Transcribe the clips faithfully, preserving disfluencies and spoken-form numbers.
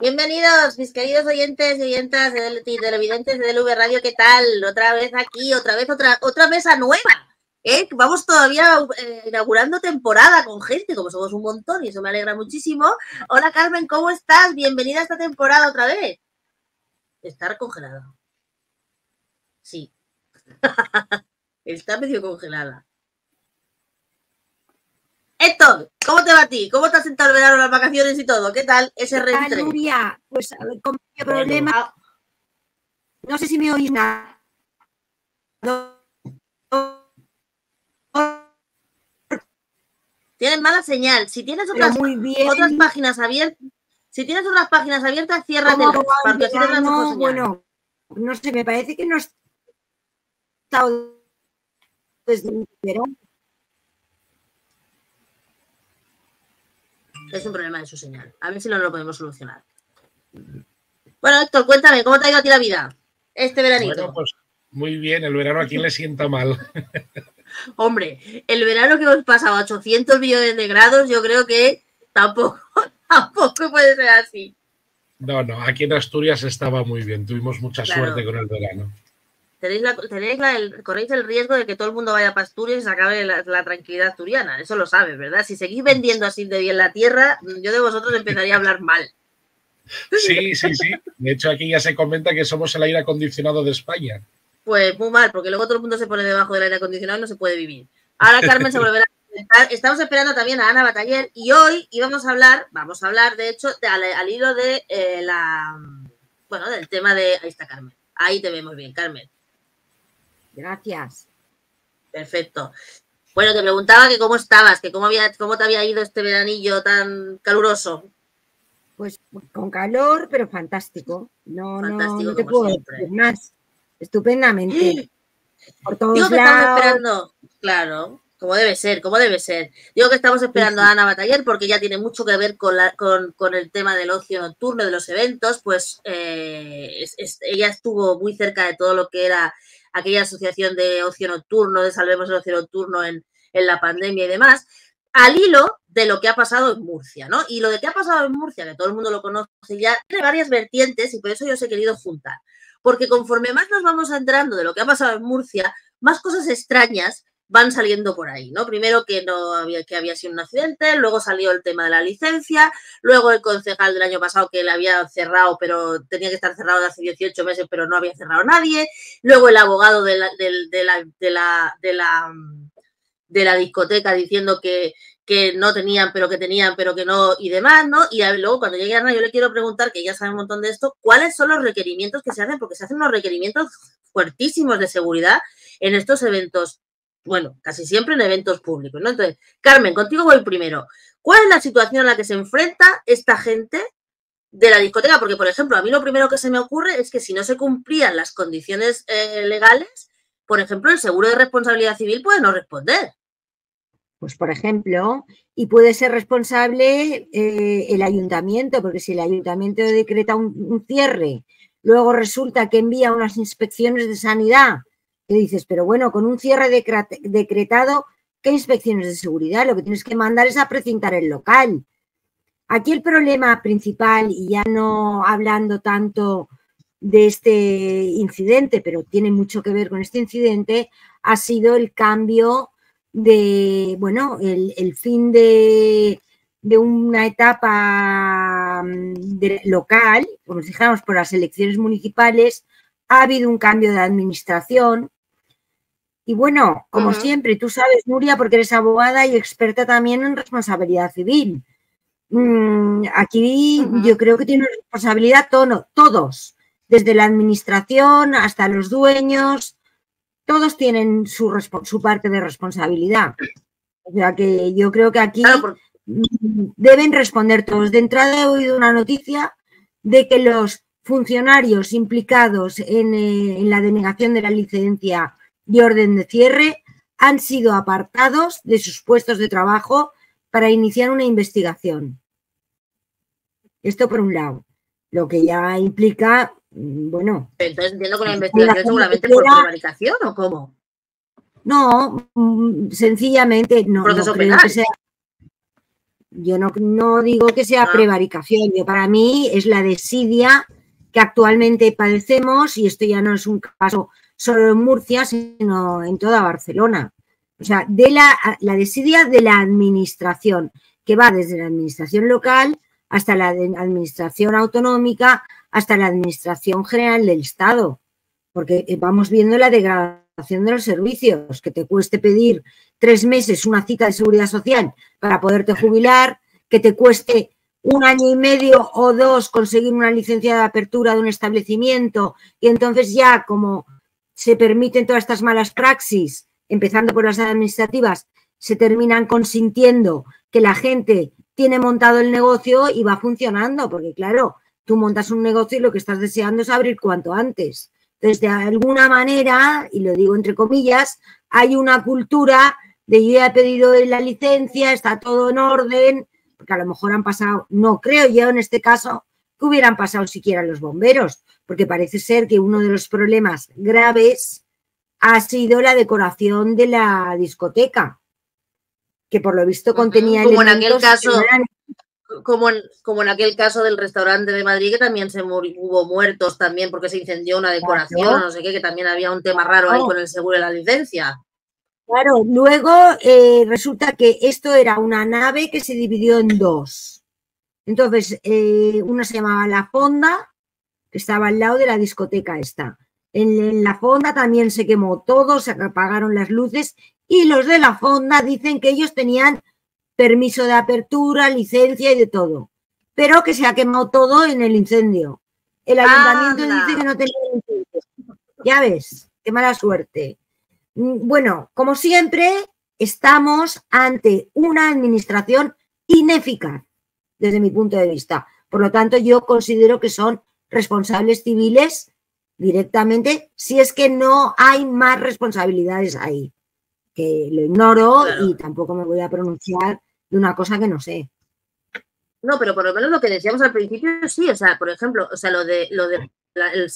Bienvenidos, mis queridos oyentes y oyentas de televidentes de D L V Radio, ¿qué tal? Otra vez aquí, otra vez, otra otra mesa nueva, ¿eh? Vamos todavía eh, inaugurando temporada con gente, como somos un montón, y eso me alegra muchísimo. Hola, Carmen, ¿cómo estás? Bienvenida a esta temporada otra vez. Estar congelada. Sí. Está medio congelada. Héctor, ¿cómo te va a ti? ¿Cómo te has sentado el verano, las vacaciones y todo? ¿Qué tal ese reentré? Nuria, pues a ver, con mi problema... No sé si me oís nada. Tienes mala señal. Si tienes otras, otras páginas abiertas, si tienes otras páginas abiertas, ciérratelas. No, no, bueno, no sé, me parece que no he estado desde mi verano. Es un problema de su señal. A ver si no lo podemos solucionar. Bueno, Héctor, cuéntame, ¿cómo te ha ido a ti la vida este veranito? Bueno, pues muy bien. El verano a quien le sienta mal. Hombre, el verano que hemos pasado a ochocientos millones de grados, yo creo que tampoco, tampoco puede ser así. No, no. Aquí en Asturias estaba muy bien. Tuvimos mucha claro. suerte con el verano. Tenéis la, tenéis la, el, corréis el riesgo de que todo el mundo vaya a Asturias y se acabe la, la tranquilidad asturiana. Eso lo sabes, ¿verdad? Si seguís vendiendo así de bien la tierra, yo de vosotros empezaría a hablar mal. Sí, sí, sí. De hecho, aquí ya se comenta que somos el aire acondicionado de España. Pues muy mal, porque luego todo el mundo se pone debajo del aire acondicionado y no se puede vivir. Ahora Carmen se volverá a presentar. Estamos esperando también a Ana Bataller y hoy íbamos a hablar, vamos a hablar, de hecho, de, al, al hilo de eh, la... Bueno, del tema de... Ahí está Carmen. Ahí te vemos bien, Carmen. Gracias. Perfecto. Bueno, te preguntaba que cómo estabas, que cómo, había, cómo te había ido este veranillo tan caluroso. Pues con calor, pero fantástico. No, fantástico, no, no te puedo siempre. decir más. Estupendamente. Por todos Digo que lados. estamos esperando, claro, como debe ser, como debe ser. Digo que estamos esperando sí, sí. a Ana Bataller porque ya tiene mucho que ver con, la, con, con el tema del ocio nocturno, de los eventos. Pues eh, es, es, ella estuvo muy cerca de todo lo que era aquella asociación de ocio nocturno, de Salvemos el Ocio Nocturno en, en la pandemia y demás, al hilo de lo que ha pasado en Murcia, ¿no? Y lo de que ha pasado en Murcia, que todo el mundo lo conoce ya, tiene varias vertientes y por eso yo os he querido juntar. Porque conforme más nos vamos enterando de lo que ha pasado en Murcia, más cosas extrañas van saliendo por ahí, ¿no? Primero que no había, que había sido un accidente, luego salió el tema de la licencia, luego el concejal del año pasado que le había cerrado, pero tenía que estar cerrado de hace dieciocho meses, pero no había cerrado nadie, luego el abogado de la, de, de la, de la, de la, de la discoteca diciendo que, que no tenían, pero que tenían, pero que no, y demás, ¿no? Y luego cuando llegue Ana, yo le quiero preguntar, que ya sabe un montón de esto, ¿cuáles son los requerimientos que se hacen? Porque se hacen unos requerimientos fuertísimos de seguridad en estos eventos. Bueno, casi siempre en eventos públicos, ¿no? Entonces, Carmen, contigo voy primero. ¿Cuál es la situación a la que se enfrenta esta gente de la discoteca? Porque, por ejemplo, a mí lo primero que se me ocurre es que si no se cumplían las condiciones eh, legales, por ejemplo, el seguro de responsabilidad civil puede no responder. Pues, por ejemplo, y puede ser responsable eh, el ayuntamiento, porque si el ayuntamiento decreta un, un cierre, luego resulta que envía unas inspecciones de sanidad, que dices, pero bueno, con un cierre decretado, ¿qué inspecciones de seguridad? Lo que tienes que mandar es a precintar el local. Aquí el problema principal, y ya no hablando tanto de este incidente, pero tiene mucho que ver con este incidente, ha sido el cambio de, bueno, el, el fin de, de una etapa de local, como dijéramos, por las elecciones municipales. Ha habido un cambio de administración. Y bueno, como uh-huh. siempre, tú sabes, Nuria, porque eres abogada y experta también en responsabilidad civil. Mm, aquí uh-huh. yo creo que tiene responsabilidad todo, todos, desde la administración hasta los dueños, todos tienen su, su parte de responsabilidad. O sea que yo creo que aquí claro, porque... deben responder todos. De entrada he oído una noticia de que los funcionarios implicados en, eh, en la denegación de la licencia de orden de cierre han sido apartados de sus puestos de trabajo para iniciar una investigación. Esto por un lado, lo que ya implica, bueno... Entonces entiendo que la investigación seguramente por prevaricación o cómo. No, sencillamente no, no creo que sea... Yo no, no digo que sea ah. prevaricación, yo, para mí es la desidia que actualmente padecemos, y esto ya no es un caso solo en Murcia, sino en toda Barcelona. O sea, de la, la desidia de la administración, que va desde la administración local hasta la administración autonómica, hasta la administración general del Estado, porque vamos viendo la degradación de los servicios, que te cueste pedir tres meses una cita de seguridad social para poderte jubilar, que te cueste un año y medio o dos conseguir una licencia de apertura de un establecimiento, y entonces ya como se permiten todas estas malas praxis, empezando por las administrativas, se terminan consintiendo que la gente tiene montado el negocio y va funcionando, porque claro, tú montas un negocio y lo que estás deseando es abrir cuanto antes. Entonces, de alguna manera, y lo digo entre comillas, hay una cultura de yo ya he pedido la licencia, está todo en orden, porque a lo mejor han pasado, no creo yo en este caso, que hubieran pasado siquiera los bomberos, porque parece ser que uno de los problemas graves ha sido la decoración de la discoteca, que por lo visto contenía como en aquel caso eran... como, en, como en aquel caso del restaurante de Madrid, que también se murió, hubo muertos también porque se incendió una decoración, claro. no sé qué, que también había un tema raro ahí con el seguro de la licencia. Claro, luego eh, resulta que esto era una nave que se dividió en dos. Entonces, eh, una se llamaba La Fonda, que estaba al lado de la discoteca esta. En, en La Fonda también se quemó todo, se apagaron las luces, y los de La Fonda dicen que ellos tenían permiso de apertura, licencia y de todo, pero que se ha quemado todo en el incendio. El ayuntamiento ¡Anda! Dice que no tenía licencia. Ya ves, qué mala suerte. Bueno, como siempre, estamos ante una administración ineficaz, desde mi punto de vista. Por lo tanto, yo considero que son responsables civiles directamente, si es que no hay más responsabilidades ahí. Que lo ignoro claro. y tampoco me voy a pronunciar de una cosa que no sé. No, pero por lo menos lo que decíamos al principio, sí, o sea, por ejemplo, o sea, lo de, lo de la, el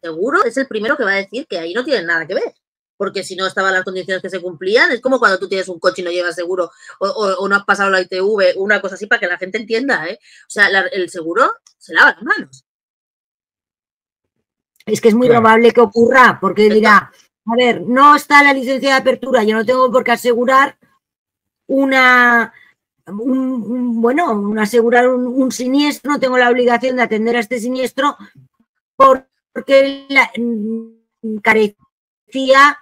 seguro es el primero que va a decir que ahí no tiene nada que ver, porque si no estaban las condiciones que se cumplían, es como cuando tú tienes un coche y no llevas seguro o, o, o no has pasado la I T V, una cosa así, para que la gente entienda, ¿eh? O sea, la, el seguro se lava las manos. Es que es muy claro. probable que ocurra, porque Entonces, dirá, a ver, no está la licencia de apertura, yo no tengo por qué asegurar una, un, un, bueno, un asegurar un, un siniestro, no tengo la obligación de atender a este siniestro porque la, carecía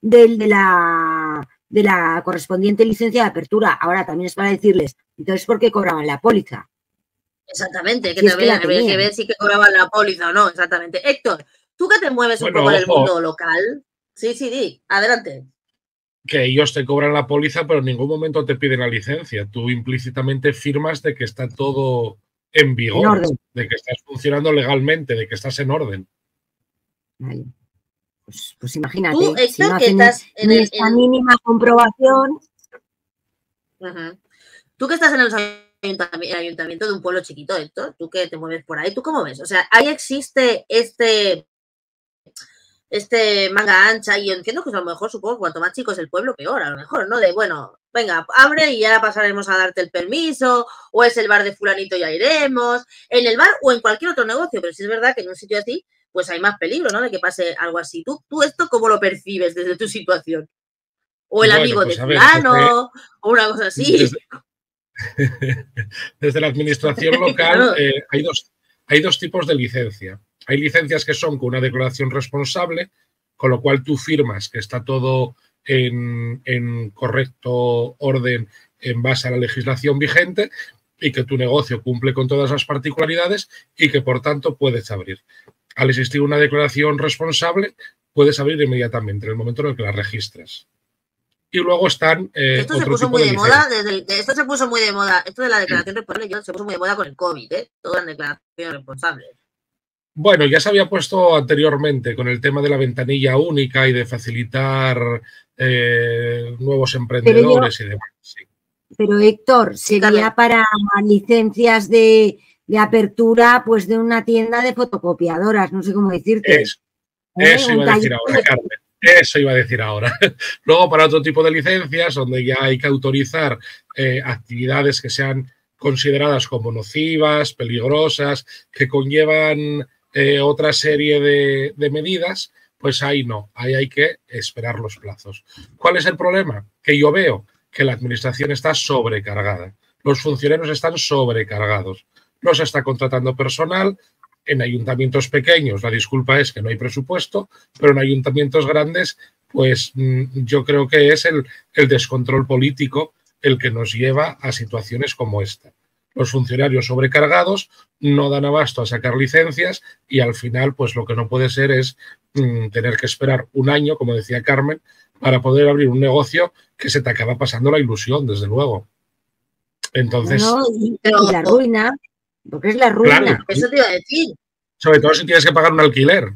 de, de, la, de la correspondiente licencia de apertura. Ahora también es para decirles, entonces, ¿por qué cobraban la póliza? Exactamente, que si también es que habría que ver si que cobraban la póliza o no, exactamente. Héctor, tú que te mueves bueno, un poco en el mundo local... Sí, sí, sí, adelante. Que ellos te cobran la póliza, pero en ningún momento te piden la licencia. Tú implícitamente firmas de que está todo en vigor, en de que estás funcionando legalmente, de que estás en orden. Vale. Pues, pues imagínate, tú, Héctor, si no que estás en esta en... mínima comprobación. Ajá. Tú que estás en el ayuntamiento de un pueblo chiquito, Héctor, tú que te mueves por ahí, ¿tú cómo ves? O sea, ahí existe este... este manga ancha, y yo entiendo que a lo mejor, supongo, cuanto más chico es el pueblo, peor, a lo mejor, ¿no? De, bueno, venga, abre y ya pasaremos a darte el permiso, o es el bar de fulanito, ya iremos, en el bar o en cualquier otro negocio, pero sí es verdad que en un sitio así, pues hay más peligro, ¿no? De que pase algo así. ¿Tú, tú esto cómo lo percibes desde tu situación? O el bueno, amigo pues de fulano, desde... o una cosa así. Desde, desde la administración local claro. eh, hay dos, hay dos tipos de licencia. Hay licencias que son con una declaración responsable, con lo cual tú firmas que está todo en, en correcto orden en base a la legislación vigente y que tu negocio cumple con todas las particularidades y que, por tanto, puedes abrir. Al existir una declaración responsable, puedes abrir inmediatamente, en el momento en el que la registres. Y luego están eh, esto otro se puso tipo muy de, de moda desde el, de, esto se puso muy de moda, esto de la declaración responsable, yo, se puso muy de moda con el COVID, ¿eh? Todas las declaraciones responsables. Bueno, ya se había puesto anteriormente con el tema de la ventanilla única y de facilitar eh, nuevos emprendedores yo, y demás. Sí. Pero Héctor, sería Dale. para licencias de, de apertura, pues de una tienda de fotocopiadoras, no sé cómo decirte. Eso, ¿eh? eso iba a decir ahora, de... Carmen. Eso iba a decir ahora. Luego, para otro tipo de licencias, donde ya hay que autorizar eh, actividades que sean consideradas como nocivas, peligrosas, que conllevan eh, otra serie de, de medidas, pues ahí no, ahí hay que esperar los plazos. ¿Cuál es el problema? Que yo veo que la administración está sobrecargada. Los funcionarios están sobrecargados. No se está contratando personal. En ayuntamientos pequeños la disculpa es que no hay presupuesto, pero en ayuntamientos grandes, pues yo creo que es el, el descontrol político el que nos lleva a situaciones como esta. Los funcionarios sobrecargados no dan abasto a sacar licencias y al final, pues lo que no puede ser es mmm, tener que esperar un año, como decía Carmen, para poder abrir un negocio que se te acaba pasando la ilusión, desde luego. Entonces... No, y la ruina... Porque es la ruina. Claro, eso te iba a decir. Sobre todo si tienes que pagar un alquiler.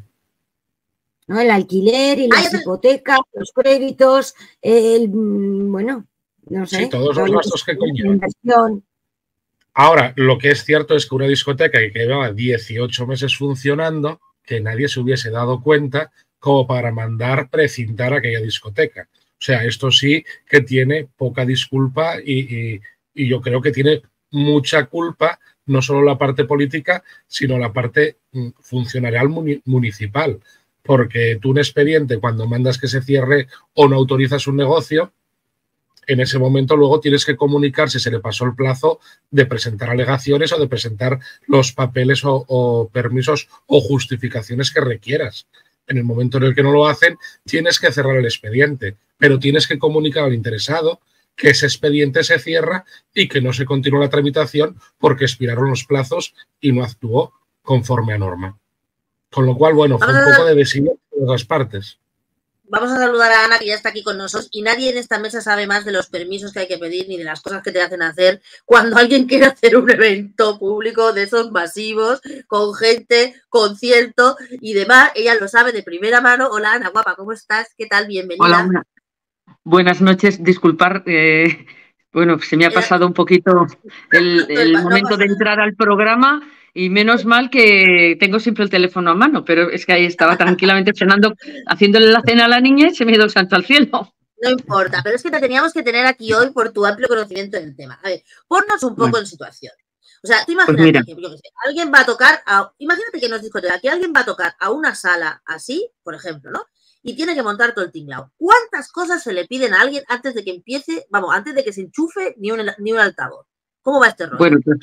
No, el alquiler y las Ay, hipotecas, los créditos, el bueno, no sé. Sí, todos los gastos que conllevan. Ahora, lo que es cierto es que una discoteca que llevaba dieciocho meses funcionando, que nadie se hubiese dado cuenta como para mandar precintar aquella discoteca. O sea, esto sí que tiene poca disculpa y, y, y yo creo que tiene mucha culpa no solo la parte política, sino la parte funcionarial municipal. Porque tú un expediente, cuando mandas que se cierre o no autorizas un negocio, en ese momento luego tienes que comunicar si se le pasó el plazo de presentar alegaciones o de presentar los papeles o, o permisos o justificaciones que requieras. En el momento en el que no lo hacen, tienes que cerrar el expediente, pero tienes que comunicar al interesado que ese expediente se cierra y que no se continúa la tramitación porque expiraron los plazos y no actuó conforme a norma. Con lo cual, bueno, fue un poco de desinversión de las partes. Vamos a saludar a Ana, que ya está aquí con nosotros, y nadie en esta mesa sabe más de los permisos que hay que pedir ni de las cosas que te hacen hacer cuando alguien quiere hacer un evento público de esos masivos, con gente, concierto y demás. Ella lo sabe de primera mano. Hola, Ana, guapa, ¿cómo estás? ¿Qué tal? Bienvenida. Hola, Ana. Buenas noches, disculpar, eh, bueno, se me ha pasado un poquito el, el momento de entrar al programa y menos mal que tengo siempre el teléfono a mano, pero es que ahí estaba tranquilamente frenando, haciéndole la cena a la niña y se me ha ido el santo al cielo. No importa, pero es que te teníamos que tener aquí hoy por tu amplio conocimiento del tema. A ver, ponnos un poco bueno. en situación. O sea, tú imagínate pues que yo qué sé, alguien va a tocar, a, imagínate que nos discoteca, que alguien va a tocar a una sala así, por ejemplo, ¿no? Y tiene que montar todo el tinglao. ¿Cuántas cosas se le piden a alguien antes de que empiece, vamos, antes de que se enchufe ni un, ni un altavoz? ¿Cómo va este rollo? Bueno, pues,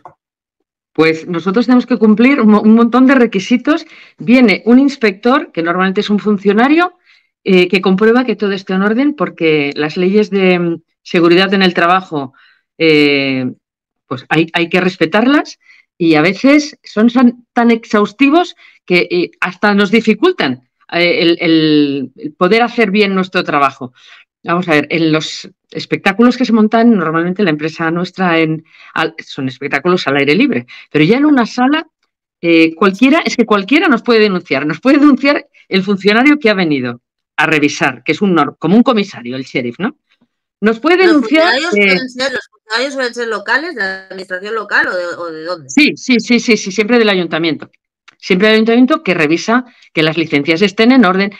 pues nosotros tenemos que cumplir un, un montón de requisitos. Viene un inspector, que normalmente es un funcionario, eh, que comprueba que todo esté en orden porque las leyes de seguridad en el trabajo eh, pues hay, hay que respetarlas y a veces son tan exhaustivos que eh, hasta nos dificultan El, el poder hacer bien nuestro trabajo. Vamos a ver, en los espectáculos que se montan, normalmente la empresa nuestra en, al, son espectáculos al aire libre, pero ya en una sala, eh, cualquiera, es que cualquiera nos puede denunciar, nos puede denunciar el funcionario que ha venido a revisar, que es un como un comisario, el sheriff, ¿no? Nos puede denunciar... Los funcionarios, eh, ser, ¿los funcionarios suelen ser locales, de la administración local o de, o de dónde? Sí, sí, sí, sí, sí, siempre del ayuntamiento. Siempre el ayuntamiento que revisa que las licencias estén en orden.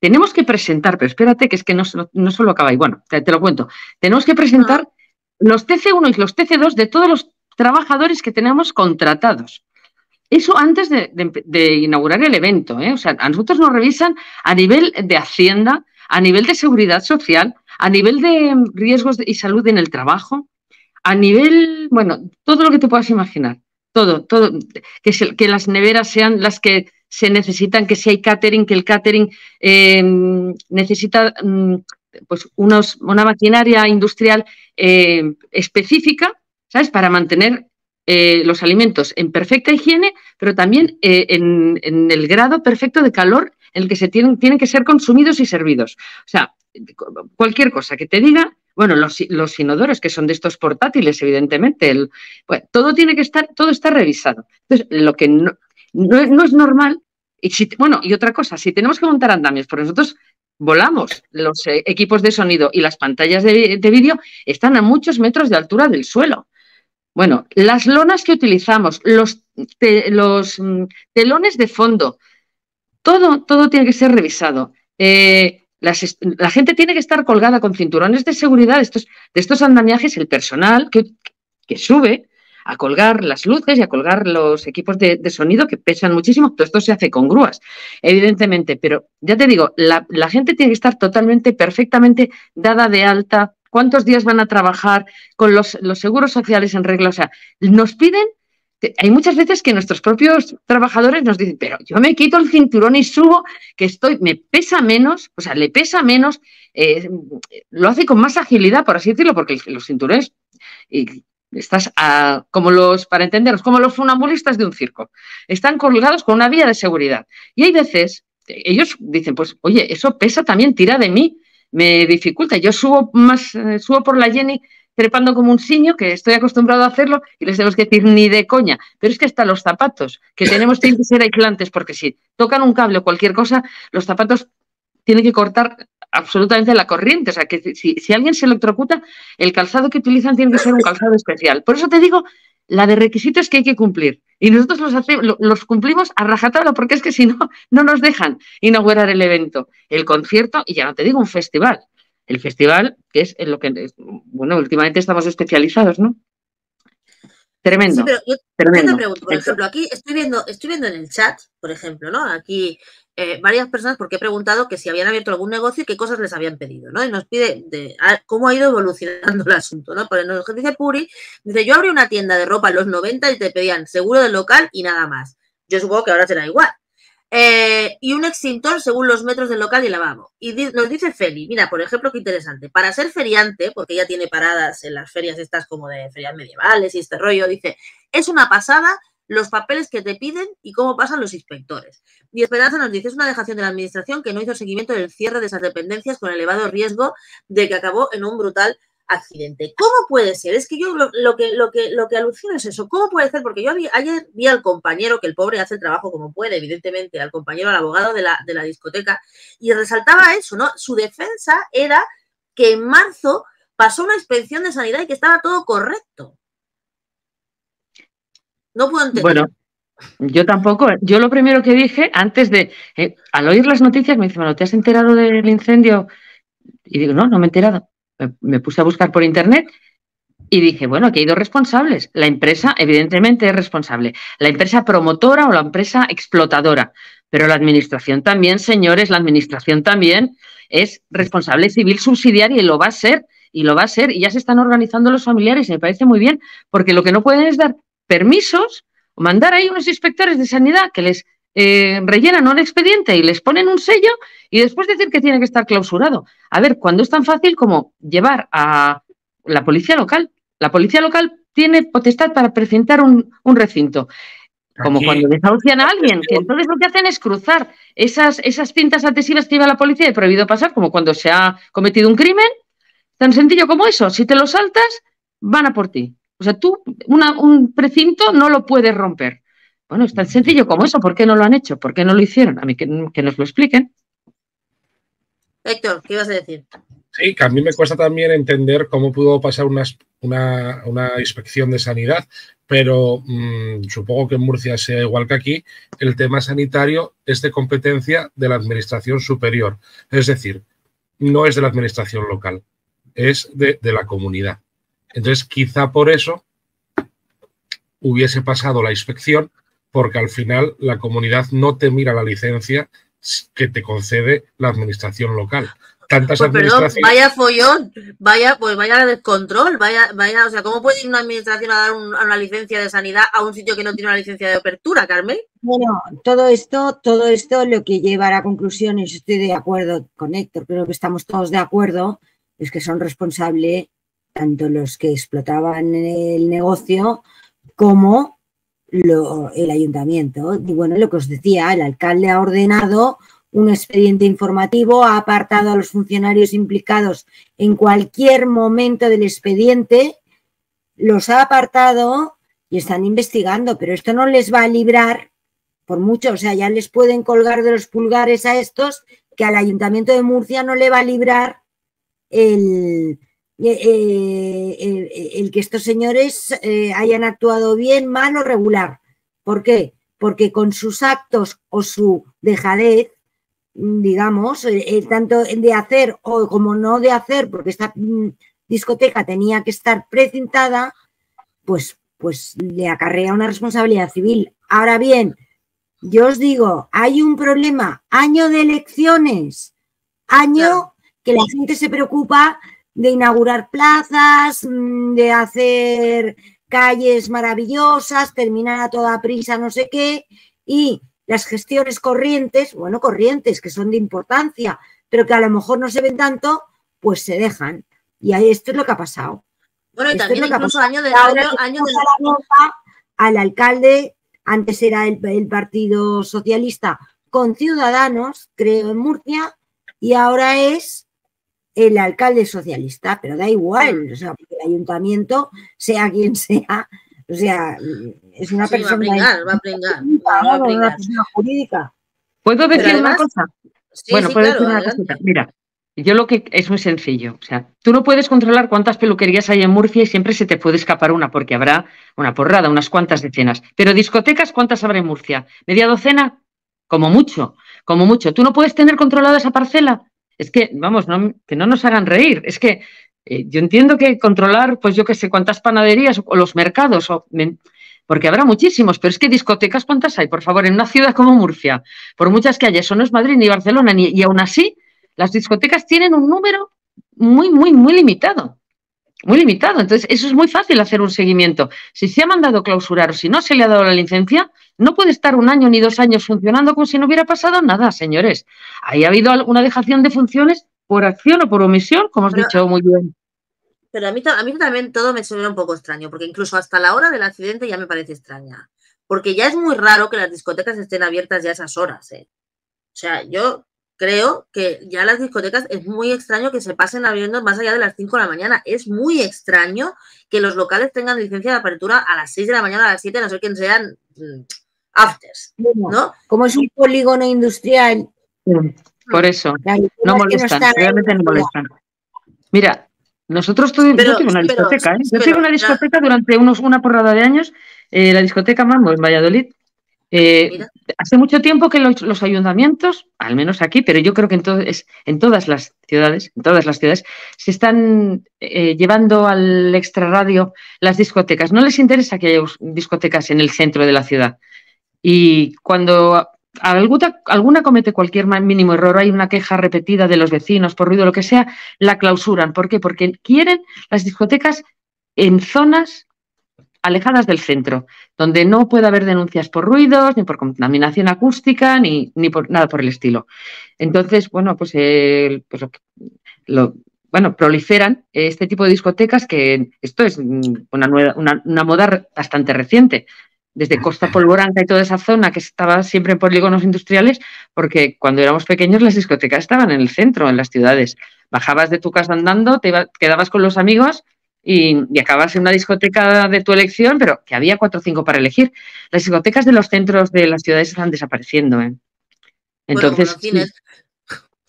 Tenemos que presentar, pero espérate que es que no, no solo acaba ahí. Bueno, te, te lo cuento. Tenemos que presentar ah. los T C uno y los T C dos de todos los trabajadores que tenemos contratados. Eso antes de, de, de inaugurar el evento, ¿eh? O sea, a nosotros nos revisan a nivel de Hacienda, a nivel de Seguridad Social, a nivel de riesgos y salud en el trabajo, a nivel, bueno, todo lo que te puedas imaginar. Todo, todo, que, se, que las neveras sean las que se necesitan, que si hay catering, que el catering eh, necesita pues unos, una maquinaria industrial eh, específica, ¿sabes?, para mantener eh, los alimentos en perfecta higiene, pero también eh, en, en el grado perfecto de calor en el que se tienen, tienen que ser consumidos y servidos. O sea, cualquier cosa que te diga, bueno, los, los inodoros, que son de estos portátiles, evidentemente, el, bueno, todo tiene que estar, todo está revisado. Entonces, lo que no, no, no es normal, y si, bueno, y otra cosa, si tenemos que montar andamios, porque nosotros volamos, los eh, equipos de sonido y las pantallas de, de vídeo están a muchos metros de altura del suelo. Bueno, las lonas que utilizamos, los, te, los telones de fondo, todo, todo tiene que ser revisado. Eh, Las, la gente tiene que estar colgada con cinturones de seguridad. Estos, de estos andamiajes, el personal que, que sube a colgar las luces y a colgar los equipos de, de sonido, que pesan muchísimo, todo esto se hace con grúas, evidentemente. Pero ya te digo, la, la gente tiene que estar totalmente, perfectamente dada de alta, cuántos días van a trabajar, con los, los seguros sociales en regla. O sea, nos piden... Hay muchas veces que nuestros propios trabajadores nos dicen, pero yo me quito el cinturón y subo, que estoy, me pesa menos, o sea, le pesa menos, eh, lo hace con más agilidad, por así decirlo, porque los cinturones, y estás a, como los, para entendernos, como los funambulistas de un circo, están colgados con una vía de seguridad. Y hay veces, ellos dicen, pues, oye, eso pesa también, tira de mí, me dificulta, yo subo más, eh, subo por la Jenny, trepando como un ciño, que estoy acostumbrado a hacerlo, y les tenemos que decir, ni de coña. Pero es que hasta los zapatos que tenemos tienen que ser aislantes, porque si tocan un cable o cualquier cosa, los zapatos tienen que cortar absolutamente la corriente. O sea, que si, si alguien se electrocuta, el calzado que utilizan tiene que ser un calzado especial. Por eso te digo, la de requisitos que hay que cumplir. Y nosotros los, hace, los cumplimos a rajatabla, porque es que si no, no nos dejan inaugurar el evento, el concierto, y ya no te digo, un festival. El festival, que es en lo que, bueno, últimamente estamos especializados, ¿no? Tremendo. Sí, pero yo, tremendo. Yo te pregunto, por Esto. ejemplo, aquí estoy viendo, estoy viendo en el chat, por ejemplo, ¿no? Aquí eh, varias personas, porque he preguntado que si habían abierto algún negocio y qué cosas les habían pedido, ¿no? Y nos pide de, a, cómo ha ido evolucionando el asunto, ¿no? Porque nos dice Puri, dice, yo abrí una tienda de ropa en los noventa y te pedían seguro del local y nada más. Yo supongo que ahora será igual. Eh, y un extintor según los metros del local y lavabo. Y di nos dice Feli, mira, por ejemplo, qué interesante, para ser feriante, porque ella tiene paradas en las ferias estas como de ferias medievales y este rollo, dice, es una pasada los papeles que te piden y cómo pasan los inspectores. Y Esperanza nos dice, es una dejación de la administración que no hizo seguimiento del cierre de esas dependencias con elevado riesgo de que acabó en un brutal accidente. ¿Cómo puede ser? Es que yo lo, lo que lo que lo que alucino es eso. ¿Cómo puede ser? Porque yo vi, ayer vi al compañero, que el pobre hace el trabajo como puede, evidentemente, al compañero, al abogado de la, de la discoteca, y resaltaba eso, ¿no? Su defensa era que en marzo pasó una inspección de sanidad y que estaba todo correcto. No puedo entender. Bueno, yo tampoco. Yo lo primero que dije antes de, eh, al oír las noticias, me dice, bueno, ¿te has enterado del incendio? Y digo, no, no me he enterado. Me puse a buscar por internet y dije, bueno, aquí hay dos responsables. La empresa, evidentemente, es responsable. La empresa promotora o la empresa explotadora. Pero la administración también, señores, la administración también es responsable civil subsidiaria y lo va a ser, y lo va a ser. Y ya se están organizando los familiares, me parece muy bien, porque lo que no pueden es dar permisos o mandar ahí unos inspectores de sanidad que les... Eh, rellenan un expediente y les ponen un sello y después decir que tiene que estar clausurado. A ver, ¿cuándo es tan fácil como llevar a la policía local? La policía local tiene potestad para precintar un, un recinto. Como Aquí. Cuando desahucian a alguien, que entonces lo que hacen es cruzar esas, esas cintas adhesivas que lleva la policía de prohibido pasar, como cuando se ha cometido un crimen, tan sencillo como eso. Si te lo saltas, van a por ti. O sea, tú una, un precinto no lo puedes romper. Bueno, es tan sencillo como eso. ¿Por qué no lo han hecho? ¿Por qué no lo hicieron? A mí que, que nos lo expliquen. Héctor, ¿qué ibas a decir? Sí, que a mí me cuesta también entender cómo pudo pasar una, una, una inspección de sanidad, pero mmm, supongo que en Murcia sea igual que aquí, el tema sanitario es de competencia de la administración superior. Es decir, no es de la administración local, es de, de la comunidad. Entonces, quizá por eso hubiese pasado la inspección, porque al final la comunidad no te mira la licencia que te concede la administración local. tantas pues, administraciones. Perdón, vaya follón, vaya, pues vaya descontrol, vaya, vaya, o sea, ¿cómo puede ir una administración a dar un, a una licencia de sanidad a un sitio que no tiene una licencia de apertura, Carmen? Bueno, todo esto, todo esto lo que lleva a la conclusión, y yo estoy de acuerdo con Héctor, creo que estamos todos de acuerdo, es que son responsables tanto los que explotaban el negocio como lo, el ayuntamiento. Y bueno, lo que os decía, el alcalde ha ordenado un expediente informativo, ha apartado a los funcionarios implicados en cualquier momento del expediente, los ha apartado y están investigando, pero esto no les va a librar por mucho, o sea, ya les pueden colgar de los pulgares a estos, que al Ayuntamiento de Murcia no le va a librar el, el, el, el que estos señores hayan actuado bien, mal o regular. ¿Por qué? Porque con sus actos o su dejadez, digamos, eh, tanto de hacer o como no de hacer, porque esta mm, discoteca tenía que estar precintada, pues, pues le acarrea una responsabilidad civil. Ahora bien, yo os digo, hay un problema, año de elecciones, año que la gente se preocupa de inaugurar plazas, de hacer calles maravillosas, terminar a toda prisa no sé qué, y las gestiones corrientes, bueno, corrientes que son de importancia, pero que a lo mejor no se ven tanto, pues se dejan. Y ahí esto es lo que ha pasado. Bueno, y también incluso años de... Al alcalde, antes era el, el Partido Socialista con Ciudadanos, creo, en Murcia, y ahora es el alcalde socialista, pero da igual, o sea, porque el ayuntamiento, sea quien sea... O sea, es una sí, persona... Va a pringar, va a pringar. Va a pringar. Una persona jurídica. ¿Puedo decir además, una cosa? Sí, bueno, sí, puedo claro, decir una adelante. Cosita. Mira, yo lo que... Es muy sencillo. O sea, tú no puedes controlar cuántas peluquerías hay en Murcia y siempre se te puede escapar una, porque habrá una porrada, unas cuantas decenas. Pero discotecas, ¿cuántas habrá en Murcia? ¿Media docena? Como mucho, como mucho. ¿Tú no puedes tener controlada esa parcela? Es que, vamos, no, que no nos hagan reír. Es que... Yo entiendo que controlar, pues yo qué sé, cuántas panaderías o los mercados, o, porque habrá muchísimos, pero es que discotecas, ¿cuántas hay? Por favor, en una ciudad como Murcia, por muchas que haya, eso no es Madrid ni Barcelona, ni, y aún así las discotecas tienen un número muy, muy, muy limitado, muy limitado. Entonces, eso es muy fácil hacer un seguimiento. Si se ha mandado clausurar o si no se le ha dado la licencia, no puede estar un año ni dos años funcionando como si no hubiera pasado nada, señores. Ahí ha habido una dejación de funciones por acción o por omisión, como has pero, dicho muy bien. Pero a mí, a mí también todo me suena un poco extraño, porque incluso hasta la hora del accidente ya me parece extraña. Porque ya es muy raro que las discotecas estén abiertas ya a esas horas. ¿eh? O sea, yo creo que ya las discotecas es muy extraño que se pasen abriendo más allá de las cinco de la mañana. Es muy extraño que los locales tengan licencia de apertura a las seis de la mañana, a las siete, a no ser que sean mmm, afters, ¿no? Como es un polígono industrial... Por eso, no molestan, realmente no molestan. Mira, nosotros tuvimos, pero, yo tuve una discoteca, ¿eh? Yo tuve una discoteca durante unos, una porrada de años, eh, la discoteca Mambo en Valladolid. Eh, hace mucho tiempo que los, los ayuntamientos, al menos aquí, pero yo creo que en, to en todas las ciudades, en todas las ciudades, se están eh, llevando al extrarradio las discotecas. No les interesa que haya discotecas en el centro de la ciudad. Y cuando... Alguna, alguna comete cualquier mínimo error, hay una queja repetida de los vecinos por ruido, lo que sea, la clausuran. ¿Por qué? Porque quieren las discotecas en zonas alejadas del centro, donde no puede haber denuncias por ruidos, ni por contaminación acústica, ni, ni por nada por el estilo. Entonces, bueno, pues, eh, pues lo, lo, bueno, proliferan este tipo de discotecas, que esto es una, nueva, una, una moda bastante reciente. Desde Costa Polvoranca y toda esa zona que estaba siempre en polígonos industriales, porque cuando éramos pequeños las discotecas estaban en el centro, en las ciudades. Bajabas de tu casa andando, te iba, quedabas con los amigos y, y acababas en una discoteca de tu elección, pero que había cuatro o cinco para elegir. Las discotecas de los centros de las ciudades están desapareciendo. ¿eh? Entonces, bueno, sí,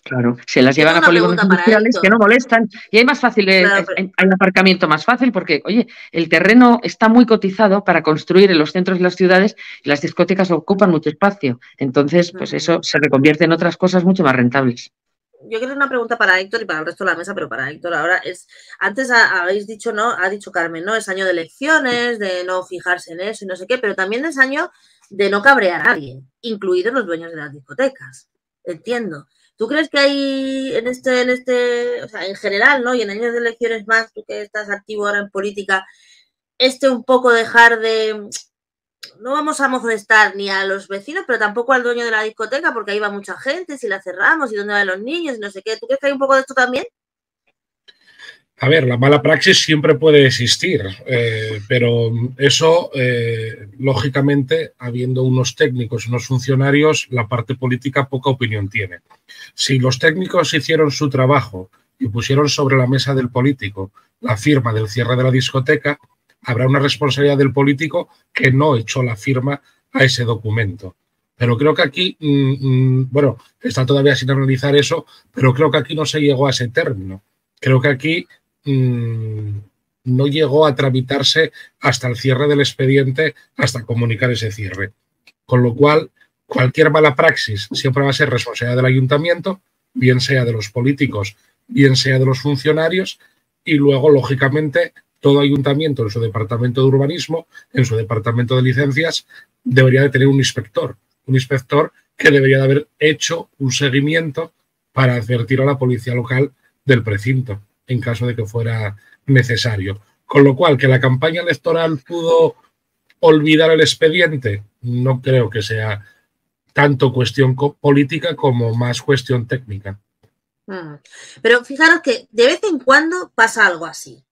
claro, se las llevan a polígonos industriales que no molestan. Y hay más fácil, claro, pero... hay un aparcamiento más fácil porque, oye, el terreno está muy cotizado para construir en los centros de las ciudades y las discotecas ocupan mucho espacio. Entonces, pues eso se reconvierte en otras cosas mucho más rentables. Yo quiero una pregunta para Héctor y para el resto de la mesa, pero para Héctor ahora es... Antes habéis dicho, ¿no? Ha dicho Carmen, ¿no? Es año de elecciones, de no fijarse en eso y no sé qué, pero también es año de no cabrear a nadie, incluidos los dueños de las discotecas. Entiendo. ¿Tú crees que hay en este, en este, o sea, en general, ¿no? Y en años de elecciones más, tú que estás activo ahora en política, este un poco dejar de... No vamos a molestar ni a los vecinos, pero tampoco al dueño de la discoteca, porque ahí va mucha gente, si la cerramos, y dónde van los niños, y no sé qué. ¿Tú crees que hay un poco de esto también? A ver, la mala praxis siempre puede existir, eh, pero eso, eh, lógicamente, habiendo unos técnicos, unos funcionarios, la parte política poca opinión tiene. Si los técnicos hicieron su trabajo y pusieron sobre la mesa del político la firma del cierre de la discoteca, habrá una responsabilidad del político que no echó la firma a ese documento. Pero creo que aquí, mmm, bueno, está todavía sin analizar eso, pero creo que aquí no se llegó a ese término. Creo que aquí mmm, no llegó a tramitarse hasta el cierre del expediente, hasta comunicar ese cierre. Con lo cual, cualquier mala praxis siempre va a ser responsabilidad del ayuntamiento, bien sea de los políticos, bien sea de los funcionarios, y luego, lógicamente, todo ayuntamiento en su departamento de urbanismo, en su departamento de licencias, debería de tener un inspector. Un inspector que debería de haber hecho un seguimiento para advertir a la policía local del precinto, en caso de que fuera necesario. Con lo cual, que la campaña electoral pudo olvidar el expediente, no creo que sea tanto cuestión política como más cuestión técnica. Pero fijaros que de vez en cuando pasa algo así.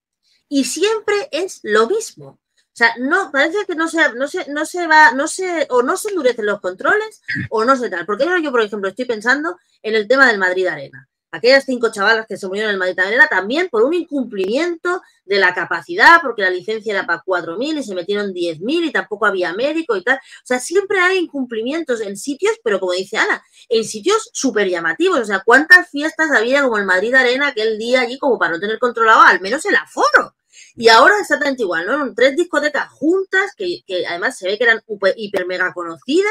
Y siempre es lo mismo. O sea, no, parece que no se, no se, no se va, no se, o no se endurecen los controles, o no se tal. Porque ahora yo, por ejemplo, estoy pensando en el tema del Madrid Arena. Aquellas cinco chavalas que se murieron en el Madrid Arena también por un incumplimiento de la capacidad, porque la licencia era para cuatro mil y se metieron diez mil y tampoco había médico y tal. O sea, siempre hay incumplimientos en sitios, pero como dice Ana, en sitios súper llamativos. O sea, ¿cuántas fiestas había como el Madrid Arena aquel día allí como para no tener controlado al menos el aforo? Y ahora exactamente igual, ¿no? Eran tres discotecas juntas, que, que además se ve que eran hiper, hiper mega conocidas,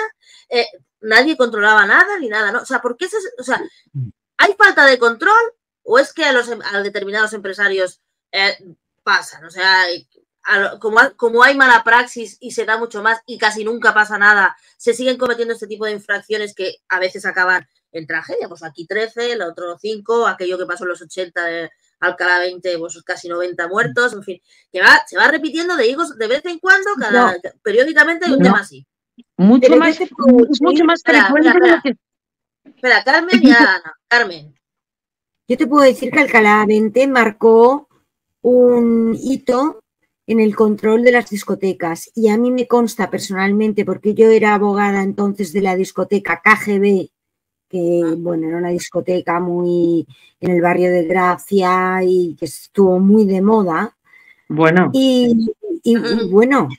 eh, nadie controlaba nada ni nada, ¿no? O sea, ¿por qué se, o sea, ¿hay falta de control o es que a los a determinados empresarios eh, pasan? O sea, a, como, como hay mala praxis y se da mucho más y casi nunca pasa nada, se siguen cometiendo este tipo de infracciones que a veces acaban en tragedia. Pues aquí trece, el otro cinco, aquello que pasó en los ochenta de Alcalá veinte, pues casi noventa muertos, en fin. Que va, se va repitiendo de higos de vez en cuando, cada, no, periódicamente hay un no. tema así. Mucho de más, mucho más frecuente de lo que... Espera, Carmen y Ana. Carmen. Yo te puedo decir que Alcalá veinte marcó un hito en el control de las discotecas y a mí me consta personalmente, porque yo era abogada entonces de la discoteca K G B, que bueno, era una discoteca muy en el barrio de Gracia y que estuvo muy de moda. Bueno. Y, y, y bueno,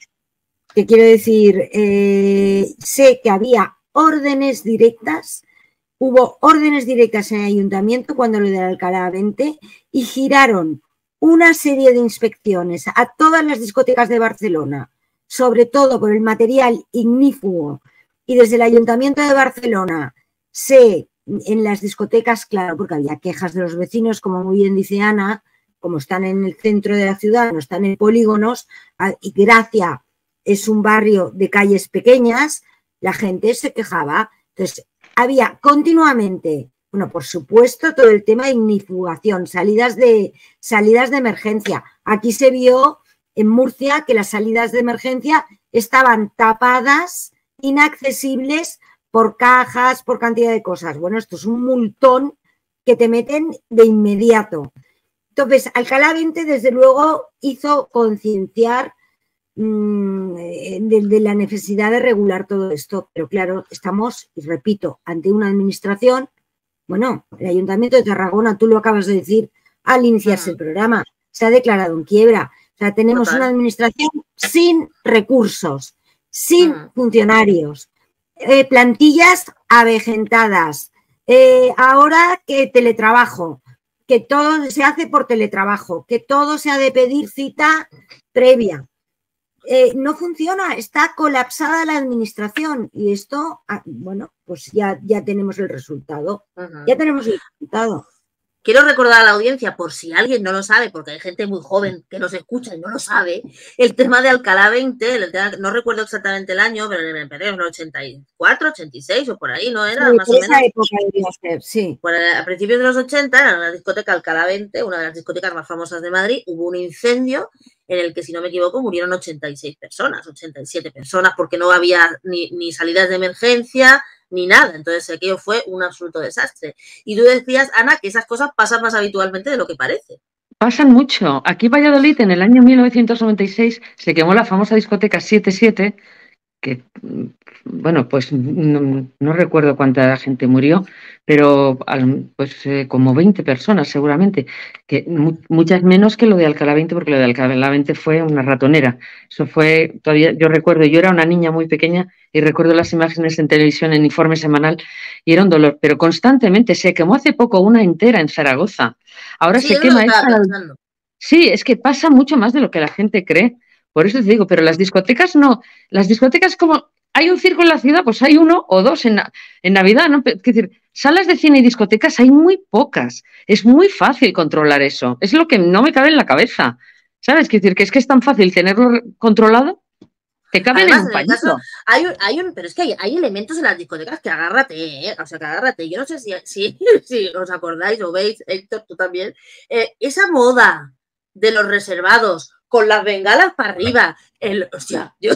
te quiero decir, eh, sé que había órdenes directas. Hubo órdenes directas en el ayuntamiento cuando lo del Alcalá veinte y giraron una serie de inspecciones a todas las discotecas de Barcelona, sobre todo por el material ignífugo. Y desde el ayuntamiento de Barcelona se, en las discotecas, claro, porque había quejas de los vecinos, como muy bien dice Ana, como están en el centro de la ciudad, no están en polígonos, y Gracia es un barrio de calles pequeñas, la gente se quejaba. Entonces, había continuamente, bueno, por supuesto, todo el tema de ignifugación, salidas de, salidas de emergencia. Aquí se vio en Murcia que las salidas de emergencia estaban tapadas, inaccesibles por cajas, por cantidad de cosas. Bueno, esto es un multón que te meten de inmediato. Entonces, Alcalá veinte, desde luego, hizo concienciar De, de la necesidad de regular todo esto, pero claro, estamos, y repito, ante una administración, bueno, el Ayuntamiento de Tarragona, tú lo acabas de decir al iniciarse el programa, se ha declarado en quiebra, o sea, tenemos una administración sin recursos, sin funcionarios, eh, plantillas avejentadas, eh, ahora que teletrabajo, que todo se hace por teletrabajo, que todo se ha de pedir cita previa. Eh, no funciona, está colapsada la administración y esto, ah, bueno, pues ya, ya tenemos el resultado. Ajá. Ya tenemos el resultado. Quiero recordar a la audiencia, por si alguien no lo sabe, porque hay gente muy joven que nos escucha y no lo sabe, el tema de Alcalá veinte, el tema, no recuerdo exactamente el año, pero en el ochenta y cuatro, ochenta y seis o por ahí, ¿no era? Sí, más o menos. Esa época debería ser, sí. Por, a principios de los ochenta, era una discoteca Alcalá veinte, una de las discotecas más famosas de Madrid, hubo un incendio en el que, si no me equivoco, murieron ochenta y seis personas, ochenta y siete personas, porque no había ni, ni salidas de emergencia, ni nada. Entonces, aquello fue un absoluto desastre. Y tú decías, Ana, que esas cosas pasan más habitualmente de lo que parece. Pasan mucho. Aquí en Valladolid, en el año mil novecientos noventa y seis, se quemó la famosa discoteca siete siete, que, bueno, pues no, no recuerdo cuánta gente murió, pero pues eh, como veinte personas seguramente, que mu muchas menos que lo de Alcalá veinte, porque lo de Alcalá veinte fue una ratonera. Eso fue, todavía yo recuerdo, yo era una niña muy pequeña y recuerdo las imágenes en televisión en informe semanal y era un dolor, pero constantemente. Se quemó hace poco una entera en Zaragoza. Ahora sí, se quema esta. La... Sí, es que pasa mucho más de lo que la gente cree. Por eso te digo, pero las discotecas no. Las discotecas, como hay un circo en la ciudad, pues hay uno o dos en, en Navidad, ¿no? Es decir, salas de cine y discotecas hay muy pocas. Es muy fácil controlar eso. Es lo que no me cabe en la cabeza. ¿Sabes? Quiero decir, que es que es tan fácil tenerlo controlado. Te caben. Además, en un pañito. Hay, hay un, pero es que hay, hay elementos en las discotecas que agárrate, ¿eh? O sea, que agárrate. Yo no sé si, si, si os acordáis o veis, Héctor, tú también. Eh, esa moda de los reservados, con las bengalas para arriba, el, o sea, yo,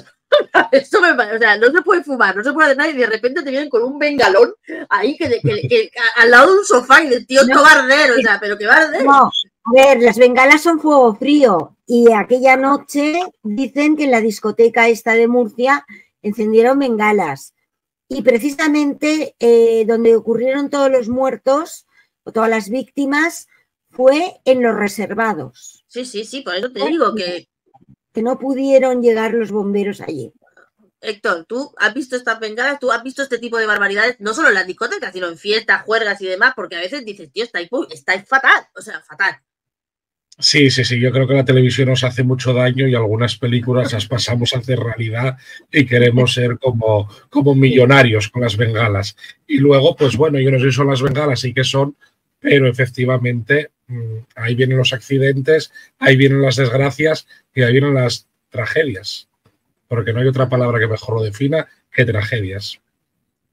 esto me, o sea, no se puede fumar, no se puede hacer nada, y de repente te vienen con un bengalón ahí que, que, que, que al lado de un sofá y del tío no va a arder, o sea, pero que va a arder. No, a ver, las bengalas son fuego frío, y aquella noche dicen que en la discoteca esta de Murcia encendieron bengalas, y precisamente eh, donde ocurrieron todos los muertos, o todas las víctimas, fue en los reservados. Sí, sí, sí, por eso te digo que... Que no pudieron llegar los bomberos allí. Héctor, tú has visto estas bengalas, tú has visto este tipo de barbaridades, no solo en las discotecas, sino en fiestas, juergas y demás, porque a veces dices, tío, estáis, estáis fatal, o sea, fatal. Sí, sí, sí, yo creo que la televisión nos hace mucho daño y algunas películas las pasamos a hacer realidad y queremos ser como, como millonarios con las bengalas. Y luego, pues bueno, yo no sé si son las bengalas y qué son, pero efectivamente... Ahí vienen los accidentes, ahí vienen las desgracias y ahí vienen las tragedias. Porque no hay otra palabra que mejor lo defina que tragedias.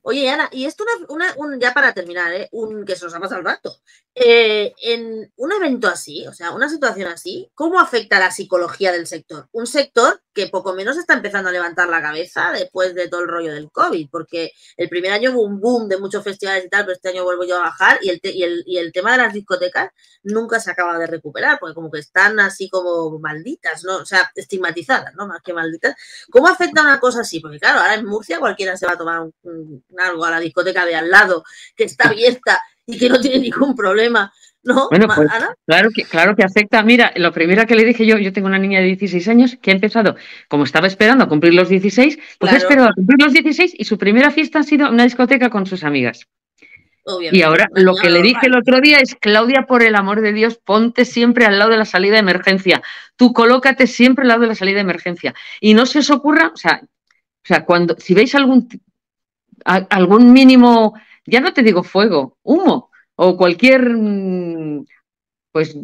Oye, Ana, y esto una, una, un, ya para terminar, ¿eh? un, que se nos ha pasado el rato. Eh, en un evento así, o sea, una situación así, ¿cómo afecta la psicología del sector? Un sector que poco menos está empezando a levantar la cabeza después de todo el rollo del COVID, porque el primer año hubo un boom de muchos festivales y tal, pero este año vuelvo yo a bajar y el, te, y, el, y el tema de las discotecas nunca se acaba de recuperar, porque como que están así como malditas, ¿no? O sea, estigmatizadas, ¿no? Más que malditas. ¿Cómo afecta una cosa así? Porque claro, ahora en Murcia cualquiera se va a tomar un, un, algo a la discoteca de al lado, que está abierta y que no tiene ningún problema, ¿no? Bueno, pues, ¿Ana? Claro que, claro que afecta. Mira, lo primero que le dije yo, yo tengo una niña de dieciséis años que ha empezado, como estaba esperando a cumplir los dieciséis, pues claro. ha esperado a cumplir los dieciséis y su primera fiesta ha sido una discoteca con sus amigas. Obviamente, y ahora lo que le dije el otro día es, Claudia, por el amor de Dios, ponte siempre al lado de la salida de emergencia. Tú colócate siempre al lado de la salida de emergencia. Y no se os ocurra, o sea, o sea cuando si veis algún, a, algún mínimo... Ya no te digo fuego, humo o cualquier, pues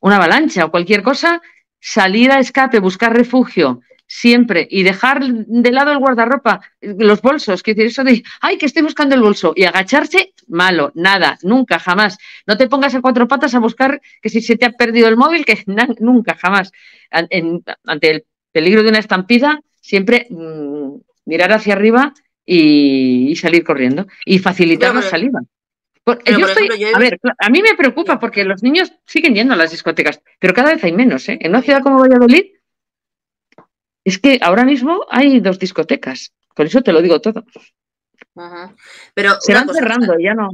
una avalancha o cualquier cosa, salir a escape, buscar refugio siempre y dejar de lado el guardarropa, los bolsos, que decir eso de, ay, que estoy buscando el bolso y agacharse, malo, nada, nunca, jamás. No te pongas a cuatro patas a buscar que si se te ha perdido el móvil, que na, nunca, jamás. En, ante el peligro de una estampida, siempre mmm, mirar hacia arriba y salir corriendo y facilitar la salida. Yo estoy, a ver, a mí me preocupa porque los niños siguen yendo a las discotecas, pero cada vez hay menos, ¿eh? En una ciudad como Valladolid es que ahora mismo hay dos discotecas, con eso te lo digo todo. Ajá. Pero se van cerrando, ya no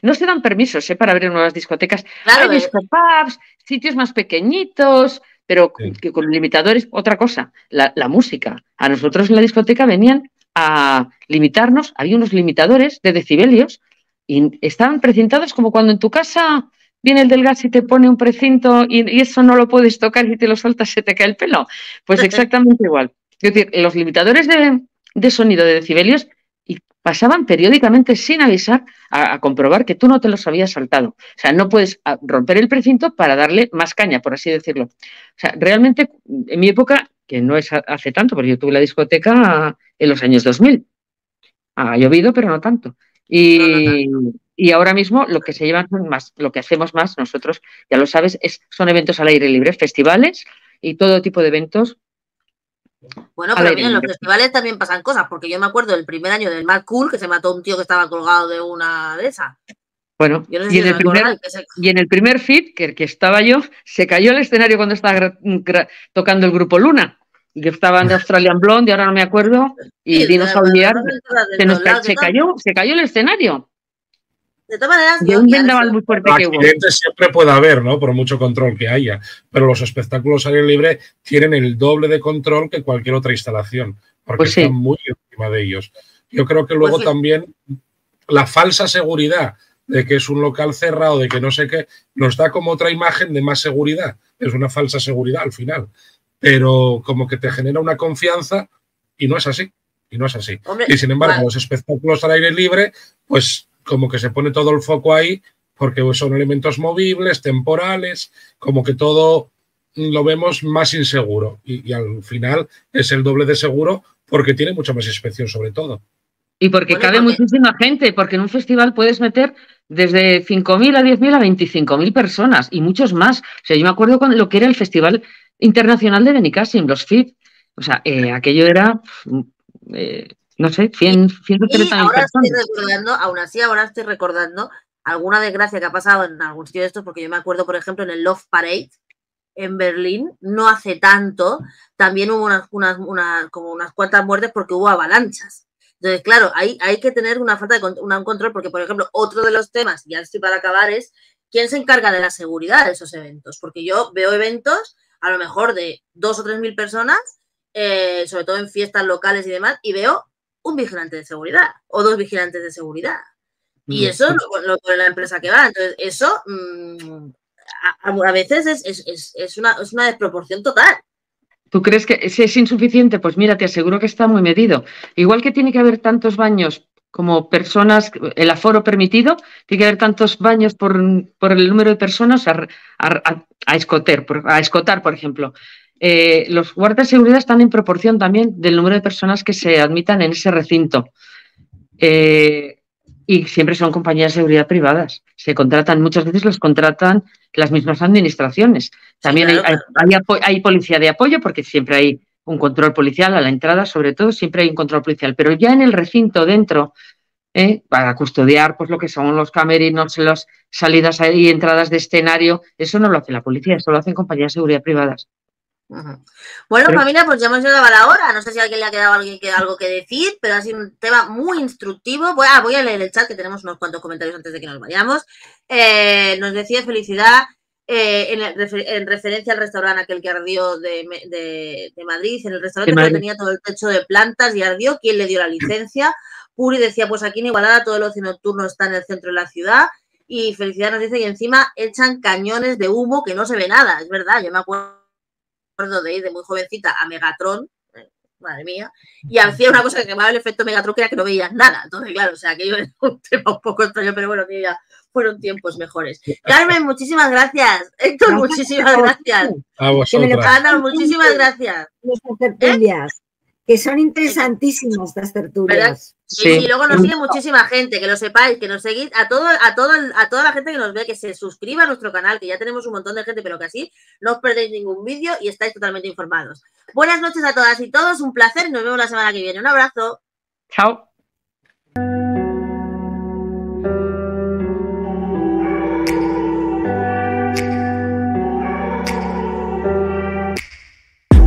no se dan permisos, ¿eh? Para abrir nuevas discotecas. Claro, hay discopubs, sitios más pequeñitos, pero sí, que con limitadores. Otra cosa, la, la música. A nosotros en la discoteca venían a limitarnos, había unos limitadores de decibelios y estaban precintados como cuando en tu casa viene el del gas y te pone un precinto y, y eso no lo puedes tocar, si te lo soltas se te cae el pelo, pues exactamente igual. Es decir, los limitadores de, de sonido de decibelios, y pasaban periódicamente sin avisar a, a comprobar que tú no te los habías saltado. O sea, no puedes romper el precinto para darle más caña, por así decirlo. O sea, realmente, en mi época, que no es hace tanto, porque yo tuve la discoteca en los años dos mil. Ha llovido, pero no tanto. Y, no, no, no. y ahora mismo lo que se llevan más, lo que hacemos más nosotros, ya lo sabes, es, son eventos al aire libre, festivales y todo tipo de eventos. Bueno, pero miren, en los festivales también pasan cosas, porque yo me acuerdo del primer año del Mad Cool que se mató un tío que estaba colgado de una de esas. Bueno, no sé si y, en el primer, se... y en el primer F I T, que, que estaba yo, se cayó el escenario cuando estaba tocando el grupo Luna. Yo estaba en Australian Blonde, y ahora no me acuerdo, y dinosaurio se nos ca se cayó, se cayó el escenario. De todas maneras, yo accidentes siempre puede haber, ¿no? Por mucho control que haya, pero los espectáculos al aire libre tienen el doble de control que cualquier otra instalación, porque pues sí. están muy encima de ellos. Yo creo que luego pues sí. también la falsa seguridad de que es un local cerrado, de que no sé qué, nos da como otra imagen de más seguridad. Es una falsa seguridad al final, pero como que te genera una confianza y no es así, y no es así. Hombre, y sin embargo, vale. los espectáculos al aire libre, pues como que se pone todo el foco ahí, porque son elementos movibles, temporales, como que todo lo vemos más inseguro. Y, y al final es el doble de seguro porque tiene mucha más inspección sobre todo. Y porque bueno, cabe porque... muchísima gente, porque en un festival puedes meter desde cinco mil a diez mil a veinticinco mil personas y muchos más. O sea, yo me acuerdo con lo que era el Festival Internacional de Benicàssim, los F I T. O sea, eh, aquello era... Eh, no sé, cien, ciento treinta. Y ahora estoy recordando, aún así ahora estoy recordando alguna desgracia que ha pasado en algún sitio de estos, porque yo me acuerdo, por ejemplo, en el Love Parade en Berlín, no hace tanto, también hubo unas, unas, unas, como unas cuantas muertes porque hubo avalanchas. Entonces, claro, hay, hay que tener una falta de una, un control, porque, por ejemplo, otro de los temas, ya estoy para acabar, es quién se encarga de la seguridad de esos eventos, porque yo veo eventos a lo mejor de dos o tres mil personas, eh, sobre todo en fiestas locales y demás, y veo un vigilante de seguridad o dos vigilantes de seguridad. Y eso lo, lo pone la empresa que va. Entonces, eso mmm, a, a veces es, es, es, es, una, es una desproporción total. ¿Tú crees que es, es insuficiente? Pues mira, te aseguro que está muy medido. Igual que tiene que haber tantos baños como personas, el aforo permitido, tiene que haber tantos baños por, por el número de personas a, a, a, a, escoter, a escotar, por ejemplo. Eh, los guardas de seguridad están en proporción también del número de personas que se admitan en ese recinto. Eh, y siempre son compañías de seguridad privadas. Se contratan, muchas veces los contratan las mismas administraciones. También sí, claro. hay, hay, hay, hay policía de apoyo, porque siempre hay un control policial a la entrada, sobre todo, siempre hay un control policial. Pero ya en el recinto dentro, eh, para custodiar pues lo que son los camerinos, las salidas y entradas de escenario, eso no lo hace la policía, eso lo hacen compañías de seguridad privadas. Ajá. Bueno, pero, familia, pues ya hemos llegado a la hora. No sé si a alguien le ha quedado algo que decir, pero ha sido un tema muy instructivo. Voy a, voy a leer el chat, que tenemos unos cuantos comentarios antes de que nos vayamos. Eh, nos decía Felicidad, eh, en, el, en referencia al restaurante aquel que ardió de, de, de Madrid, en el restaurante que tenía todo el techo de plantas y ardió, ¿quién le dio la licencia? Puri decía, pues aquí en Igualada todo el ocio nocturno está en el centro de la ciudad. Y Felicidad nos dice, y encima echan cañones de humo que no se ve nada. Es verdad, yo me acuerdo de ir de muy jovencita a Megatron, madre mía, y hacía una cosa que llamaba el efecto Megatron, que era que no veías nada. Entonces, claro, o sea, que yo era un tema un poco extraño, pero bueno, que ya fueron tiempos mejores. Carmen, muchísimas gracias. Héctor, muchísimas gracias. A vosotras. Ana, muchísimas gracias. Nuestras tertulias, que son interesantísimas las tertulias. Sí. Y luego nos sigue muchísima gente, que lo sepáis, que nos seguís, a todo, a todo, a toda la gente que nos ve, que se suscriba a nuestro canal, que ya tenemos un montón de gente, pero que así no os perdéis ningún vídeo y estáis totalmente informados. Buenas noches a todas y todos, un placer, nos vemos la semana que viene. Un abrazo. Chao.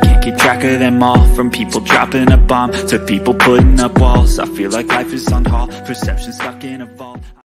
can't keep track of them all. From people dropping a bomb, to people putting up walls. I feel like life is on hold, perception stuck in a vault.